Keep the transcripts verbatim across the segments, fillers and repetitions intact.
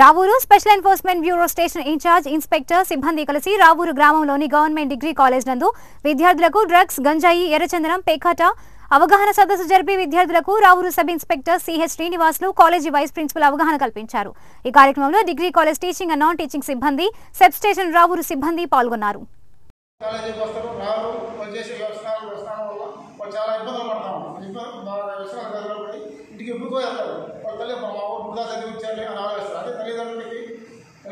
Ravuru special enforcement bureau station incharge inspector సిబ్బంది కలిసి రావూరు గ్రామంలోని గవర్నమెంట్ డిగ్రీ కాలేజ్ నందు విద్యార్థులకు డ్రగ్స్ గంజాయి ఎర్రచందనం పేకాట అవగాహన సదస్సు జరిపి విద్యార్థులకు Ravuru sub inspector CH Srinivasulu college vice principal అవగాహన కల్పించారు। ఈ కార్యక్రమంలో degree college teaching and non teaching సిబ్బంది సబ్ స్టేషన్ రావూరు సిబ్బంది పాల్గొన్నారు।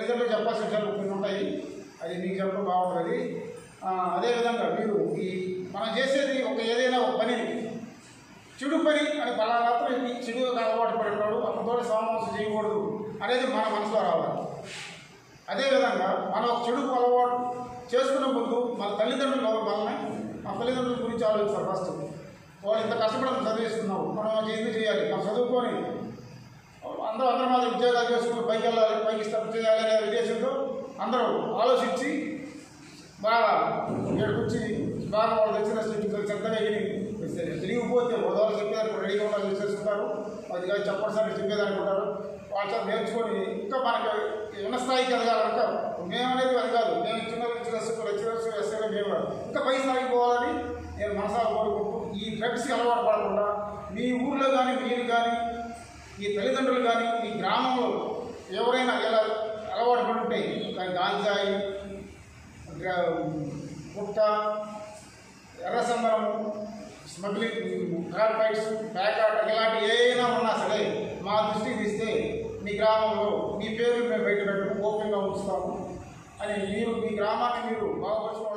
తల్లిదండ్రులు చెప్పాల్సిన విషయాలు కొన్ని ఉంటాయి, అది మీకు చెప్పడం బాగుంటుంది। అదేవిధంగా మీరు ఈ మనం చేసేది ఒక ఏదైనా ఒక పనిని చెడు పని అని పలానాత్రం ఇది చెడుగా అలవాటు పడినాడు అతనితో సామరస్యం చేయకూడదు అనేది మన మనసులో రావాలి। అదేవిధంగా మనం ఒక చెడు అలవాటు చేసుకున్న ముందు మన తల్లిదండ్రులు ఎవరు మనల్ని మన తల్లిదండ్రుల గురించి ఆలోచిస్తారు ఫస్ట్। వాళ్ళు ఇంత కష్టపడి చదివిస్తున్నావు, మనం ఏమి చేయాలి, మనం చదువుకొని అందరూ అందరూ మాత్రం ఉద్యోగాలు చేసుకుంటూ పైకి వెళ్ళాలి, పైకి స్టెప్ చేయాలి అనే ఉద్దేశంతో అందరూ ఆలోచించి బాగా ఇక్కడికొచ్చి బాగా వాళ్ళు తెచ్చిన శ్రద్ధగా విని తిరిగిపోతే గోదావరి చెప్పేదానికి రెడీగా ఉండాలని చేస్తుంటారు, అది కానీ చెప్పడానికి చెప్పేదానికి ఉంటారు, వాళ్ళతో నేర్చుకొని ఇంకా మనకి ఉన్న స్థాయికి ఎదగాలంటారు। మేమనేది అది కాదు, మేము చిన్న లెక్చరర్స్ లెక్చరర్స్ వేస్తే మేము ఇంకా పై స్థాయికి పోవాలని నేను మనసా కోరుకుంటూ ఈ డ్రగ్స్కి అలవాటు పడకుండా మీ ఊర్లో కానీ మీరు కానీ ఈ తల్లిదండ్రులు కానీ ఈ గ్రామంలో ఎవరైనా ఎలా అలవాటు పడి ఉంటే దాని గాంజాయి పుట్ట ఎర్రసంబరం స్మగ్లింగ్ క్రాక్ ఫైట్స్ ప్యాకాట్ ఇలాంటివి ఏదైనా ఉన్నా సరే మా దృష్టికి తీస్తే మీ గ్రామంలో మీ పేరు మేము బయట పెట్టడం ఓపెన్గా ఉంచుతాము అని మీరు మీ గ్రామాన్ని మీరు బాగుపరచు